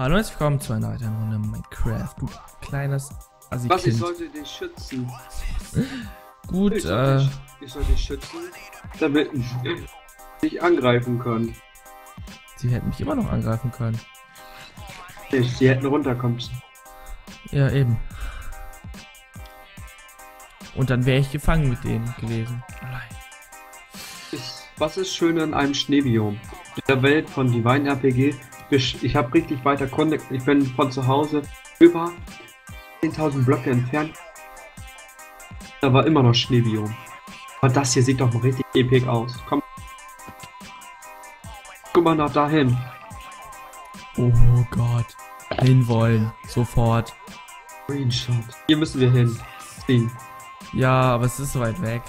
Hallo und herzlich willkommen zu einer weiteren Runde Minecraft. Du kleines Assi-Kind. Was, ich sollte dich schützen. Gut, ich sollte dich schützen, damit dich angreifen können. Sie hätten mich immer noch angreifen können. Sie hätten runterkommen. Ja, eben. Und dann wäre ich gefangen mit denen gewesen. Allein. Was ist schön an einem Schneebiom? In der Welt von Divine RPG. Ich habe richtig weit erkundet. Ich bin von zu Hause über 10.000 Blöcke entfernt. Da war immer noch Schneebiom. Aber das hier sieht doch mal richtig epic aus. Komm. Guck mal nach dahin. Oh Gott. Hinwollen. Sofort. Screenshot. Hier müssen wir hin. Ziehen. Ja, aber es ist so weit weg.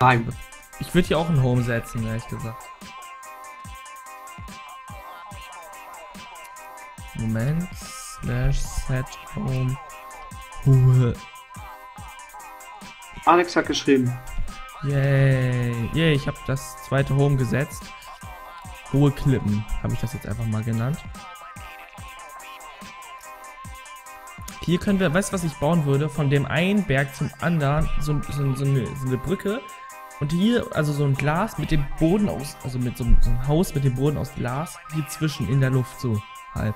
Nein. Ich würde hier auch ein Home setzen, ehrlich gesagt. Moment, /set home. Ruhe. Alex hat geschrieben. Yay. Yay, ich habe das zweite Home gesetzt. Hohe Klippen, habe ich das jetzt einfach mal genannt. Hier können wir, weißt du, was ich bauen würde? Von dem einen Berg zum anderen so eine Brücke. Und hier, also so ein Glas mit dem Boden aus, also mit so einem Haus mit dem Boden aus Glas, hier zwischen in der Luft, so halb.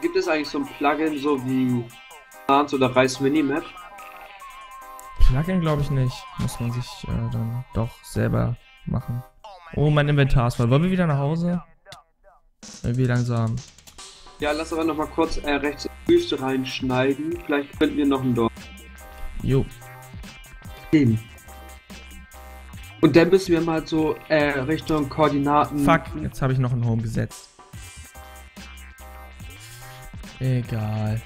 Gibt es eigentlich so ein Plugin, so wie Plants oder Reis Minimap? Plugin glaube ich nicht. Muss man sich dann doch selber machen. Oh, mein Inventar ist voll. Wollen wir wieder nach Hause? Irgendwie langsam. Ja, lass aber noch mal kurz rechts in die Wüste reinschneiden. Vielleicht finden wir noch ein Dorf. Jo. Eben. Und dann müssen wir mal so Richtung Koordinaten... Fuck, jetzt habe ich noch ein Home gesetzt. Egal.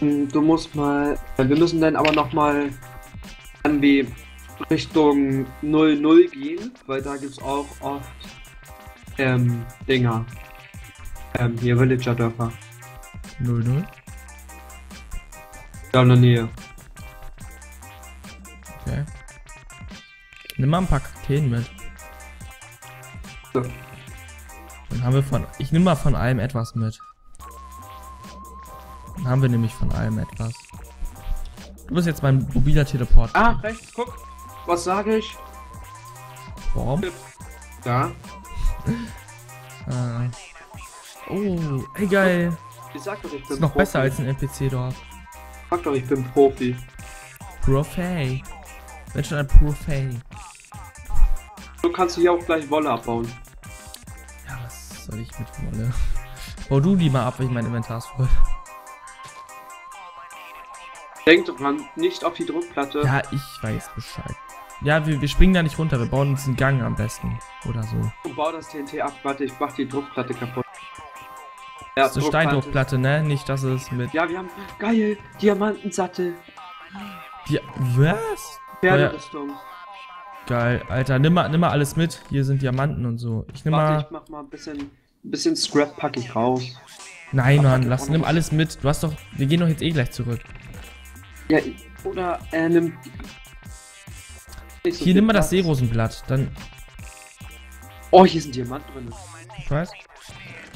Du musst mal... Wir müssen dann aber nochmal irgendwie Richtung 00 gehen, weil da gibt es auch oft Dinger. Hier Villager-Dörfer. 00? Da in der Nähe. Okay. Nimm mal ein paar Kakteen mit. So. Dann haben wir ich nehme mal von allem etwas mit. Dann haben wir nämlich von allem etwas. Du bist jetzt mein mobiler Teleport. Ah, rechts, guck. Was sage ich? Warum? Da. Oh, ey, geil. Ich sag doch, ich bin Profi. Ist noch besser als ein NPC dort. Sag doch, ich bin Profi. Profi. Wenn schon ein Profi. So kannst du hier auch gleich Wolle abbauen. Ja, was soll ich mit Wolle? Bau du die mal ab, weil ich mein Inventar ist voll. Denk doch mal nicht auf die Druckplatte. Ja, ich weiß Bescheid. Ja, wir springen da nicht runter, wir bauen uns einen Gang am besten. Oder so. Du bau das TNT ab, warte, ich mach die Druckplatte kaputt. Ja, das ist eine Steindruckplatte, ne? Nicht, dass es mit... Ja, wir haben... Geil! Diamantensattel! Ja, was? Pferderüstung. Geil, Alter, nimm mal alles mit. Hier sind Diamanten und so. Ich nehme mal... ich mach mal ein bisschen Scrap pack ich raus. Nein, Mann, nimm alles mit. Du hast doch... Wir gehen doch jetzt eh gleich zurück. Ja, oder nimm... Hier, nimm mal das Seerosenblatt, dann... Oh, hier sind Diamanten drin. Ich weiß.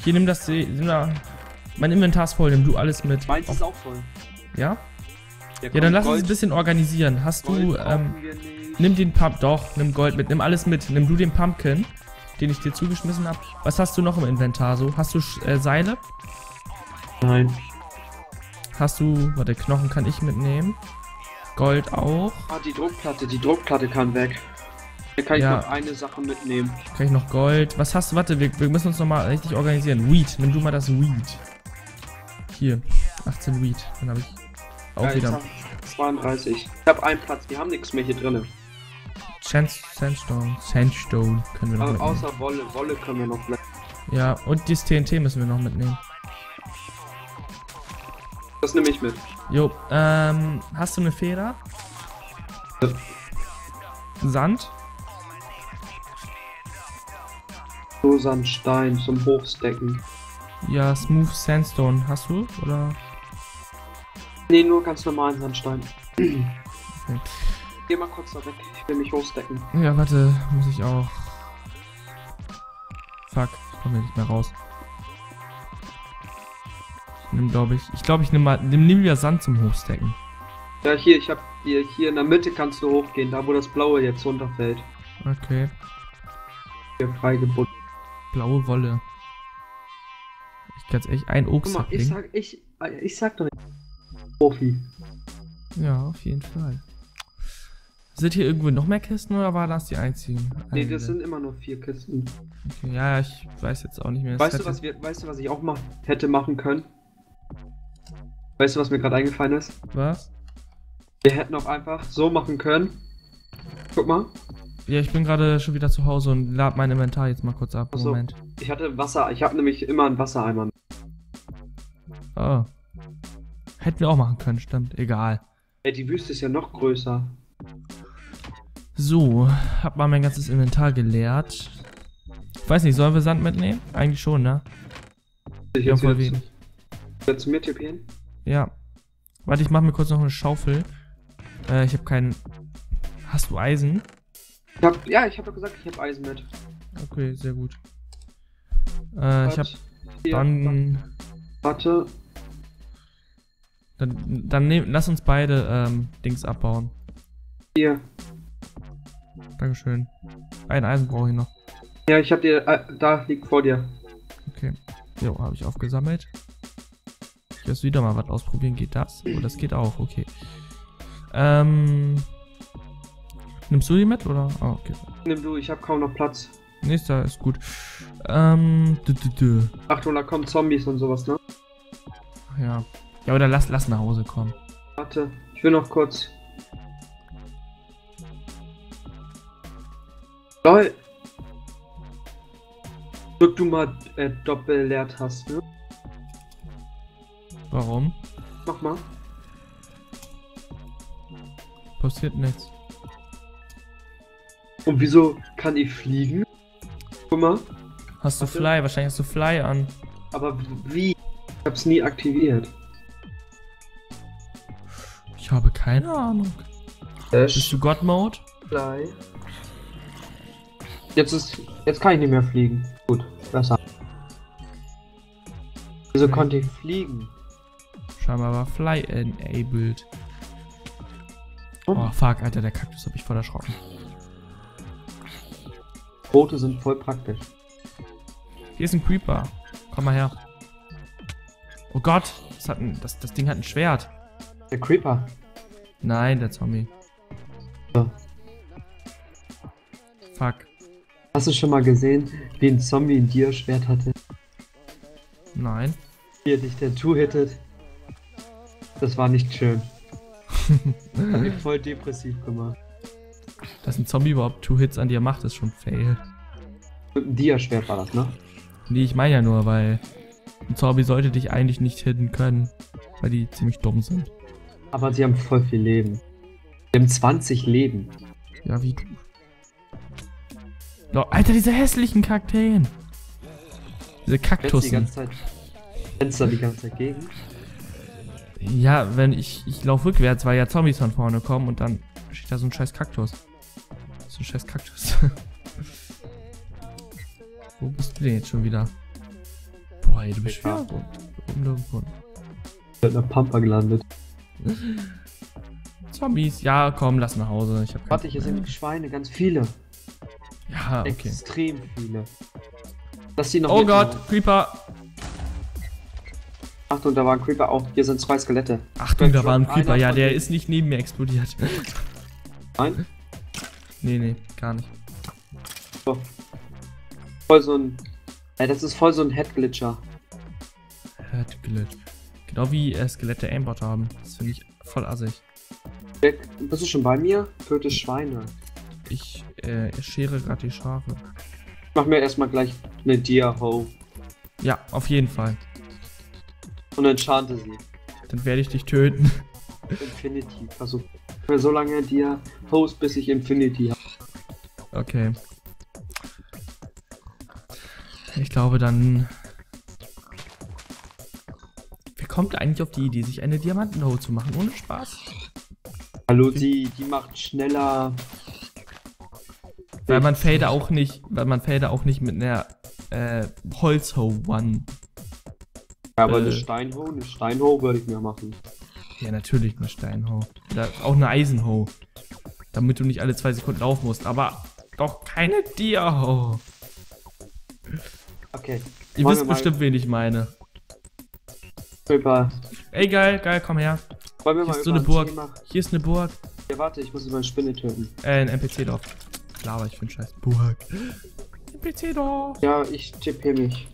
Hier, nimm das mein Inventar ist voll, nimm du alles mit. Meins ist auch voll. Ja? Ja, dann lass uns ein bisschen organisieren. Hast du, nimm den Pump, doch, nimm Gold mit, nimm alles mit. Nimm du den Pumpkin, den ich dir zugeschmissen habe. Was hast du noch im Inventar so? Hast du Seile? Nein. Hast du, warte, Knochen kann ich mitnehmen. Gold auch. Ah, die Druckplatte kann weg. Da kann ich noch eine Sache mitnehmen. Kann ich noch Gold? Was hast du? Warte, wir müssen uns nochmal richtig organisieren. Weed, nimm du mal das Weed. Hier, 18 Weed. Dann habe ich auch ja, wieder. Ich 32. Ich habe einen Platz, wir haben nichts mehr hier drin. Sandstone können wir noch mitnehmen. Außer Wolle können wir noch mitnehmen. Ja, und das TNT müssen wir noch mitnehmen. Das nehme ich mit. Jo, hast du eine Feder? Ja. Sand? So Sandstein zum Hochstecken. Ja, Smooth Sandstone hast du, oder? Nee, nur ganz normalen Sandstein. Okay. Geh mal kurz da weg, ich will mich hochstecken. Ja, warte, muss ich auch. Fuck, ich komme hier nicht mehr raus. Ich nehme, glaube ich, ich nehme wieder Sand zum Hochstecken. Ja, hier, ich habe dir hier in der Mitte kannst du hochgehen, da wo das Blaue jetzt runterfällt. Okay. Hier freigebunden. Blaue Wolle. Ich kann jetzt echt ein Obst. Guck mal, ich sag doch nicht. Profi. Ja, auf jeden Fall. Sind hier irgendwo noch mehr Kisten oder war das die einzigen? Nee, das sind immer nur 4 Kisten. Okay, ja, ich weiß jetzt auch nicht mehr. Weißt du, was ich auch hätte machen können? Weißt du, was mir gerade eingefallen ist? Was? Wir hätten auch einfach so machen können. Guck mal. Ja, ich bin gerade schon wieder zu Hause und lade mein Inventar jetzt mal kurz ab. Ach so. Moment. Ich hatte Wasser, ich habe nämlich immer einen Wassereimer. Oh. Hätten wir auch machen können, stimmt. Egal. Ja, die Wüste ist ja noch größer. So, hab mal mein ganzes Inventar geleert. Ich weiß nicht, sollen wir Sand mitnehmen? Eigentlich schon, ne? Ich hab voll wenig. Willst du mir tippen? Ja. Warte, ich mach mir kurz noch eine Schaufel. Ich hab keinen... Hast du Eisen? Ich hab doch gesagt, ich hab Eisen mit. Okay, sehr gut. Ich hab... Dann... Warte. Dann lass uns beide Dings abbauen. Hier. Dankeschön. Ein Eisen brauche ich noch. Ja, ich hab dir... da liegt vor dir. Okay. Jo, habe ich aufgesammelt. Ich muss wieder mal was ausprobieren. Geht das? Oh, das geht auch. Okay. Nimmst du die mit, oder? Oh, okay. Nimm du, ich habe kaum noch Platz. Nächster ist gut. Achtung, da kommen Zombies und sowas, ne? Ach ja. Ja, oder lass nach Hause kommen. Warte, ich will noch kurz... LOL! Drück du mal Doppel-Leertaste. Warum? Mach mal. Passiert nichts. Und wieso kann ich fliegen? Guck mal. Hast du Fly? Wahrscheinlich hast du Fly an. Aber wie? Ich hab's nie aktiviert. Ich habe keine Ahnung. Bist du God-Mode? Fly. Jetzt kann ich nicht mehr fliegen. Gut, besser. Wieso konnte ich fliegen? Scheinbar war Fly enabled. Oh fuck, Alter, der Kaktus hab ich voll erschrocken. Boote sind voll praktisch. Hier ist ein Creeper. Komm mal her. Oh Gott, das Ding hat ein Schwert. Der Creeper. Nein, der Zombie. Ja. Fuck. Hast du schon mal gesehen, wie ein Zombie ein Dierschwert hatte? Nein. Wie er dich der two-hittet. Das war nicht schön. Hat mich voll depressiv gemacht. Dass ein Zombie überhaupt two-hits an dir macht, ist schon fail. Mit einem Dierschwert war das, ne? Nee, ich meine ja nur, weil ein Zombie sollte dich eigentlich nicht hitten können, weil die ziemlich dumm sind. Aber sie haben voll viel Leben. Sie haben 20 Leben. Ja, wie du. Alter, diese hässlichen Kakteen. Diese Kaktussen. Fenster die ganze Zeit gegen. Ja, wenn ich laufe rückwärts, weil ja Zombies von vorne kommen und dann steht da so ein scheiß Kaktus. So ein scheiß Kaktus. Wo bist du denn jetzt schon wieder? Boah, ey, du bist schwer. Ich bin in der Pampa gelandet. Zombies, ja, komm, lass nach Hause. Warte, hier sind Schweine, ganz viele. Ja, okay. Extrem viele. Lass die noch oh Gott, machen. Creeper! Achtung, da war ein Creeper auch. Hier sind 2 Skelette. Achtung, da war ein Creeper. Ja, der ist nicht neben mir explodiert. Nein? Nee, gar nicht. So. Voll so ein... Ey, das ist voll so ein Headglitcher. Headglitch. Genau wie Skelette Aimbot haben. Das finde ich voll assig. Bist du schon bei mir? Töte Schweine. Ich schere gerade die Schafe. Mach mir erstmal gleich eine Deer-Hoe. Ja, auf jeden Fall. Und enchante sie. Dann werde ich dich töten. Infinity. Also für so lange Deer-Hoes, bis ich Infinity habe. Okay. Ich glaube dann... Wer kommt eigentlich auf die Idee, sich eine Diamanten-Hoe zu machen? Ohne Spaß. Hallo, die macht schneller... Weil man Felder auch nicht mit einer Holzhauben. Ja, aber eine Steinhau würde ich mir machen. Ja, natürlich eine Steinhau. Auch eine Eisenhau. Damit du nicht alle 2 Sekunden laufen musst, aber doch keine Dierhau. Okay. Ihr wisst bestimmt, wen ich meine. Super. Ey, geil, geil, komm her. Wollen wir mal so eine Burg. Hier ist eine Burg. Ja, warte, ich muss über eine Spinne töten. Ein NPC-Dorf. Klar, aber ich bin scheiß Burg. NPC-Dorf. Ja, ich tippe mich.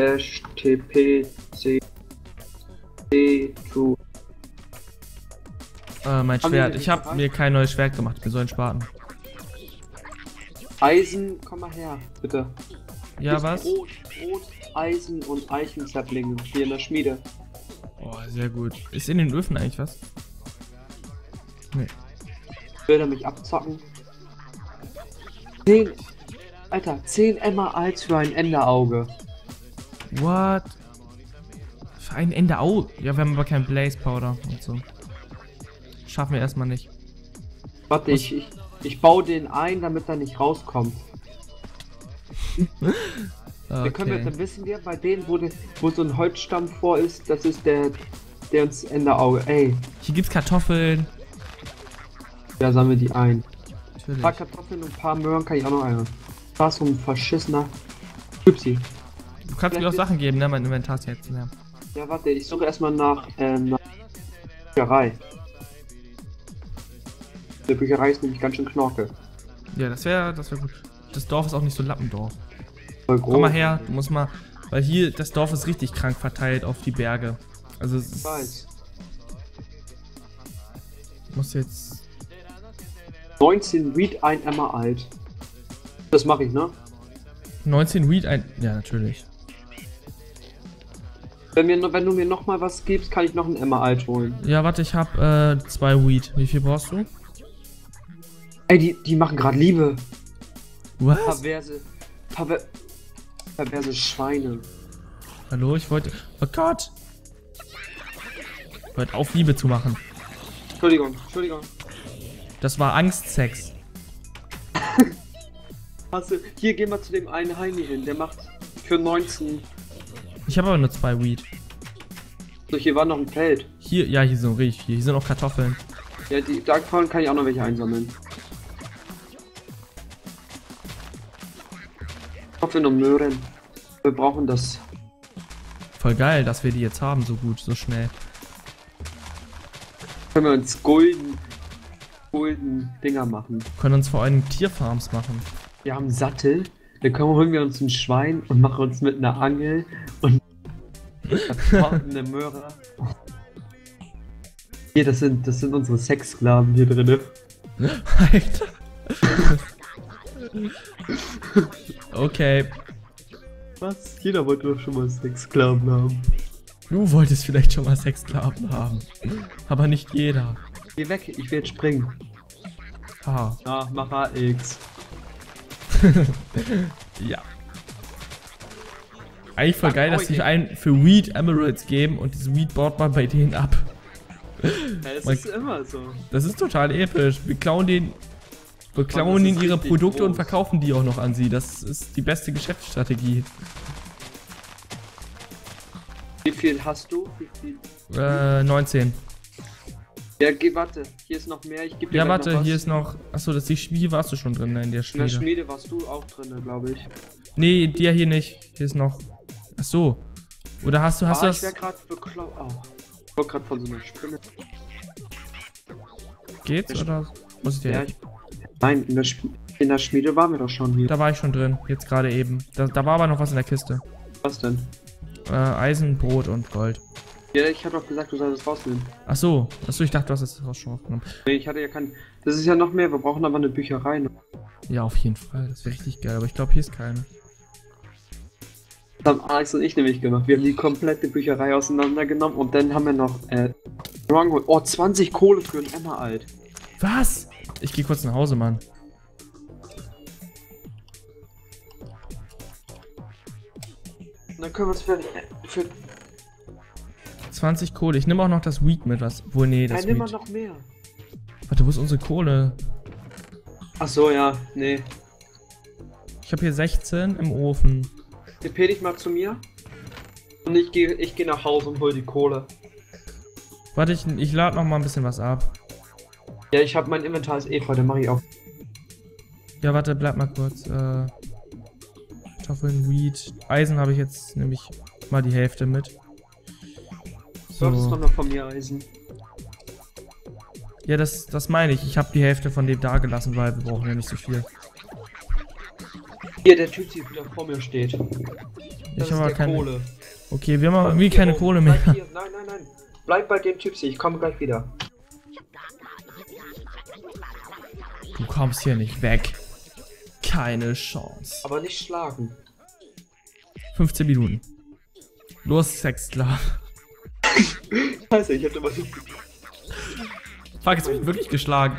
HTPC2. Mein Schwert. Ich habe mir kein neues Schwert gemacht. Ich bin so ein Spaten. Eisen, komm mal her, bitte. Ja, was? Brot, Eisen und Eichenzapflinge hier in der Schmiede. Oh, sehr gut. Ist in den Öfen eigentlich was? Nee. Will er mich abzocken? 10. Alter, 10 Emeralds für ein Enderauge. What? Für ein Enderauge? Ja, wir haben aber kein Blaze Powder und so. Schaffen wir erstmal nicht. Warte, ich baue den ein, damit er nicht rauskommt. Okay. Können wir jetzt wissen, wir bei denen, wo so ein Holzstamm vor ist, das ist der uns Enderauge. Ey. Hier gibt's Kartoffeln. Ja, sammeln die ein. Natürlich. Ein paar Kartoffeln und ein paar Möhren kann ich auch noch ein. Was für ein verschissener Typsi. Du kannst mir auch Sachen geben, ne? Mein Inventar ist jetzt leer. Ja, warte, ich suche erstmal nach Bücherei. Die Bücherei ist nämlich ganz schön knorke. Ja, das wäre gut. Das Dorf ist auch nicht so ein Lappendorf. Voll groß. Komm mal her, du musst mal... Weil hier, das Dorf ist richtig krank verteilt auf die Berge. Also es ist... Weiß. Ich muss jetzt... 19 Weed, ein Emerald. Das mache ich, ne? 19 Weed, ein... Ja, natürlich. Wenn du mir nochmal was gibst, kann ich noch ein Emerald holen. Ja, warte, ich hab 2 Weed. Wie viel brauchst du? Ey, die machen gerade Liebe. Was? Perverse Schweine. Hallo, ich wollte... Oh Gott! Ich wollte auf, Liebe zu machen. Entschuldigung, Entschuldigung. Das war Angstsex. Hier, gehen wir zu dem einen Heini hin. Der macht für 19... Ich habe aber nur 2 Weed. So, hier war noch ein Feld. Hier, ja, hier sind richtig viel. Hier sind auch Kartoffeln. Ja, die Darkfallen kann ich auch noch welche einsammeln. Kartoffeln und Möhren. Wir brauchen das. Voll geil, dass wir die jetzt haben, so gut, so schnell. Können wir uns golden Dinger machen. Können uns vor allem Tierfarms machen. Wir haben einen Sattel, dann holen wir uns ein Schwein und machen uns mit einer Angel und eine Möhre. Hier, das sind unsere Sexsklaven hier drin. Alter. Okay. Was? Jeder wollte doch schon mal Sexsklaven haben. Du wolltest vielleicht schon mal Sexsklaven haben. Aber nicht jeder. Geh weg, ich werde springen. Ah. Ach, mach AX. Ja. Eigentlich voll geil, dass sie einen für Weed Emeralds geben und dieses Weed baut man bei denen ab. Ja, das ist immer so. Das ist total episch. Wir klauen ihnen ihre Produkte groß und verkaufen die auch noch an sie. Das ist die beste Geschäftsstrategie. Wie viel hast du? Wie viel? 19. Ja, geh, warte. Hier ist noch mehr. Ich geb dir ja, warte, noch was. Hier ist noch... Achso, das ist die Schmiede. Warst du schon drin in der Schmiede? In der Schmiede warst du auch drin, glaube ich. Nee, dir hier nicht. Hier ist noch... Achso. Oder hast du das... Ich wäre gerade bekloppt. Oh. Ich wollte gerade von so einer Spinne. Geht's oder muss ich dir helfen? Nein, in der Schmiede waren wir doch schon wieder. Da war ich schon drin, jetzt gerade eben. Da war aber noch was in der Kiste. Was denn? Eisen, Brot und Gold. Ja, ich hatte doch gesagt, du sollst es rausnehmen. Achso, ich dachte, du hast es schon rausgenommen. Nee, ich hatte ja kein... Das ist ja noch mehr, wir brauchen aber eine Bücherei noch. Ja, auf jeden Fall, das wäre richtig geil, aber ich glaube, hier ist keine. Das haben Alex und ich nämlich gemacht. Wir haben die komplette Bücherei auseinandergenommen und dann haben wir noch... Oh, 20 Kohle für ein Emerald. Was? Ich geh kurz nach Hause, Mann. Dann können wir uns für 20 Kohle. Ich nehme auch noch das Weed mit, was... Wohl, nee, das Weed. Nimm mal noch mehr. Warte, wo ist unsere Kohle? Ach so, ja, nee. Ich habe hier 16 im Ofen. TP dich mal zu mir. Und ich geh nach Hause und hol die Kohle. Warte, ich lade noch mal ein bisschen was ab. Ja, ich habe mein Inventar ist eh voll, dann mache ich auch. Ja, warte, bleib mal kurz. Kartoffeln, Weed, Eisen habe ich jetzt nämlich mal die Hälfte mit. So. Du hattest noch von mir Eisen. Ja, das meine ich. Ich habe die Hälfte von dem da gelassen, weil wir brauchen ja nicht so viel. Hier, der Typ, der wieder vor mir steht. Das ich habe keine Kohle. Okay, wir haben irgendwie keine Kohle mehr. Nein, nein, nein. Bleib bei dem Typ, ich komme gleich wieder. Du kommst hier nicht weg. Keine Chance. Aber nicht schlagen. 15 Minuten. Los, Sexler. Scheiße, ich hab immer nicht geblieben. Fuck, jetzt bin ich wirklich geschlagen.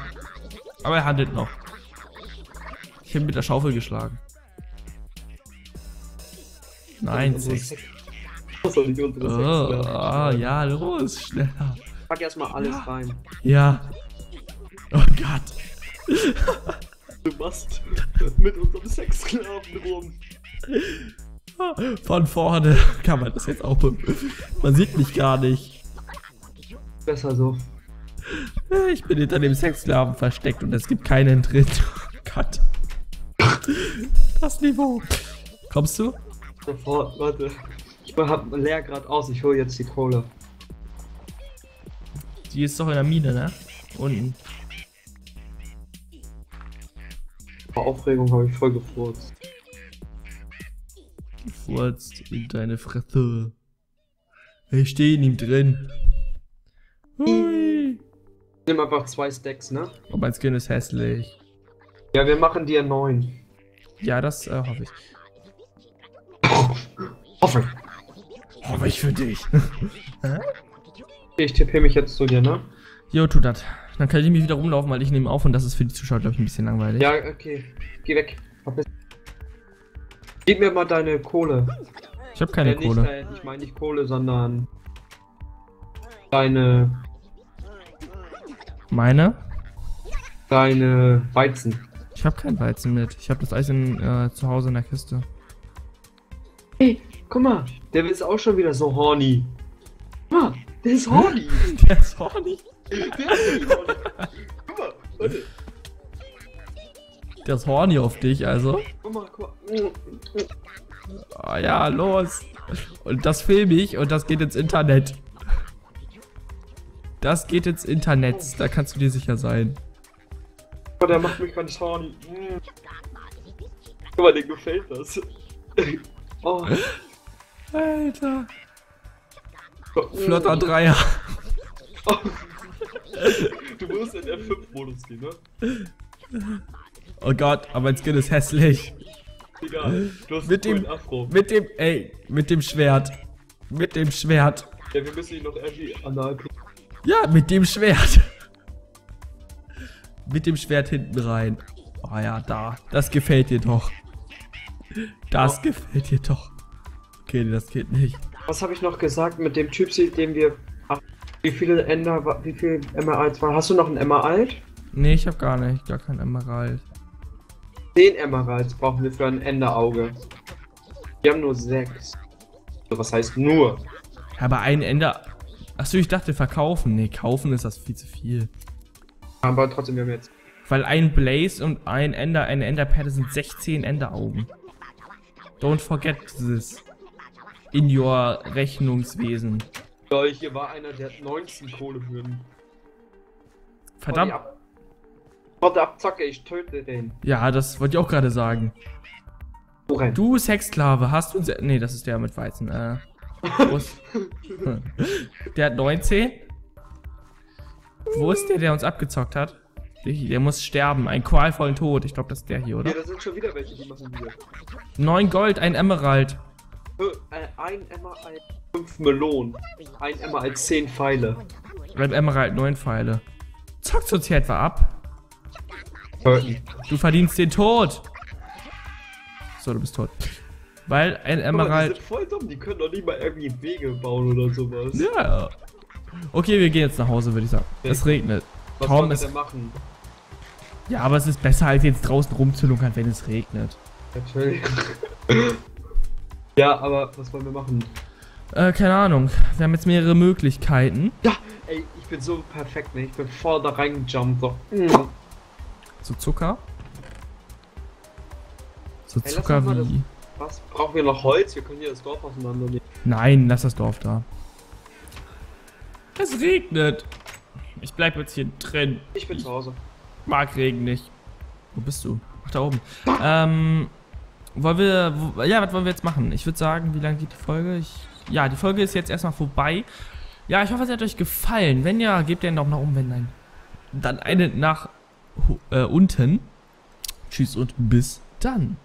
Aber er handelt noch. Ich habe mit der Schaufel geschlagen. Nein, Sexler. Oh, ja, los, schneller. Pack erstmal alles rein. Ja. Oh Gott. Du machst mit unserem Sexsklaven rum. Von vorne kann man das jetzt auch. Man sieht mich gar nicht. Besser so. Ich bin hinter dem Sexsklaven versteckt und es gibt keinen drin. Oh Gott. Das Niveau. Kommst du? Sofort, warte. Ich hab leer gerade aus, ich hole jetzt die Kohle. Die ist doch in der Mine, ne? Unten. Vor Aufregung habe ich voll gefurzt. Gefurzt in deine Fresse. Ich stehe in ihm drin. Hui. Nimm einfach 2 Stacks, ne? Oh, mein Skin ist hässlich. Ja, wir machen dir 9. Ja, das hoffe ich. Hoffe ich. Hoffe ich für dich. Ich tippe mich jetzt zu dir, ne? Jo, tu das. Dann kann ich mich wieder rumlaufen, weil ich nehme auf und das ist für die Zuschauer, glaube ich, ein bisschen langweilig. Ja, okay. Geh weg. Gib mir mal deine Kohle. Ich habe keine Kohle. Ich meine nicht Kohle, sondern deine... Meine? Deine Weizen. Ich habe kein Weizen mit. Ich habe das Eisen zu Hause in der Kiste. Hey, guck mal, der ist auch schon wieder so horny. Guck mal, der ist horny. Der ist horny? Der ist horny. Guck mal, warte. Der ist horny auf dich, also. Guck mal, guck mal. Oh, ja, los. Und das filme ich und das geht ins Internet. Das geht ins Internet, da kannst du dir sicher sein. Oh, der macht mich ganz horny. Guck mal, dem gefällt das. Oh. Alter. Flotter Dreier. Oh. Du musst in den F5-Modus gehen, ne? Oh Gott, aber mein Skin ist hässlich. Egal, du hast mit dem Afro. Mit dem Schwert. Mit dem Schwert. Ja, wir müssen ihn noch irgendwie anal. Ja, mit dem Schwert. Mit dem Schwert hinten rein. Oh ja, da. Das gefällt dir doch. Das gefällt dir doch. Okay, das geht nicht. Was habe ich noch gesagt mit dem Typ, den wir... Ach, wie viele Emeralds waren? Hast du noch einen Emerald? Nee, ich habe gar keinen Emerald. 10 Emeralds brauchen wir für ein Enderauge. Wir haben nur 6. Also, was heißt nur? Aber ein Ender... Achso, ich dachte verkaufen. Nee, kaufen ist das viel zu viel. Aber trotzdem, wir haben jetzt... Weil ein Blaze und eine Enderperle sind 16 Enderaugen. Don't forget this. In your Rechnungswesen. Ja, hier war einer, der hat 19 Kohle würden. Verdammt. Warte, Abzacke, ich töte den. Ja, das wollte ich auch gerade sagen. Woran? Du Sexsklave, hast uns... Nee, das ist der mit Weizen. Der hat 19. Wo ist der uns abgezockt hat? Der muss sterben, einen qualvollen Tod. Ich glaube, das ist der hier, oder? Ja, da sind schon wieder welche, die machen wir. 9 Gold, ein Emerald. Ein Emerald, 5 Melonen. Ein Emerald, 10 Pfeile. Ein Emerald, 9 Pfeile. Zockst du uns hier etwa ab? Du verdienst den Tod. So, du bist tot. Weil ein Emerald... Die sind voll dumm, die können doch nicht mal irgendwie Wege bauen oder sowas. Ja. Okay, wir gehen jetzt nach Hause, würde ich sagen. Es regnet. Was soll wir denn machen? Ja, aber es ist besser, als jetzt draußen rumzunuckern, wenn es regnet. Natürlich. Ja, aber was wollen wir machen? Keine Ahnung. Wir haben jetzt mehrere Möglichkeiten. Ja, ey, ich bin so perfekt, ne? Ich bin voll da reingejumpt. So. So Zucker? So ey, Zucker wie... Was? Brauchen wir noch Holz? Wir können hier das Dorf auseinandernehmen. Nein, lass das Dorf da. Es regnet. Ich bleib jetzt hier drin. Ich bin zu Hause. Mag Regen nicht. Wo bist du? Ach, da oben. Wollen wir... Ja, was wollen wir jetzt machen? Ich würde sagen, wie lange geht die Folge? Ja, die Folge ist jetzt erstmal vorbei. Ja, ich hoffe, sie hat euch gefallen. Wenn ja, gebt ihr einen Daumen nach oben. Wenn nein, dann einen nach unten. Tschüss und bis dann.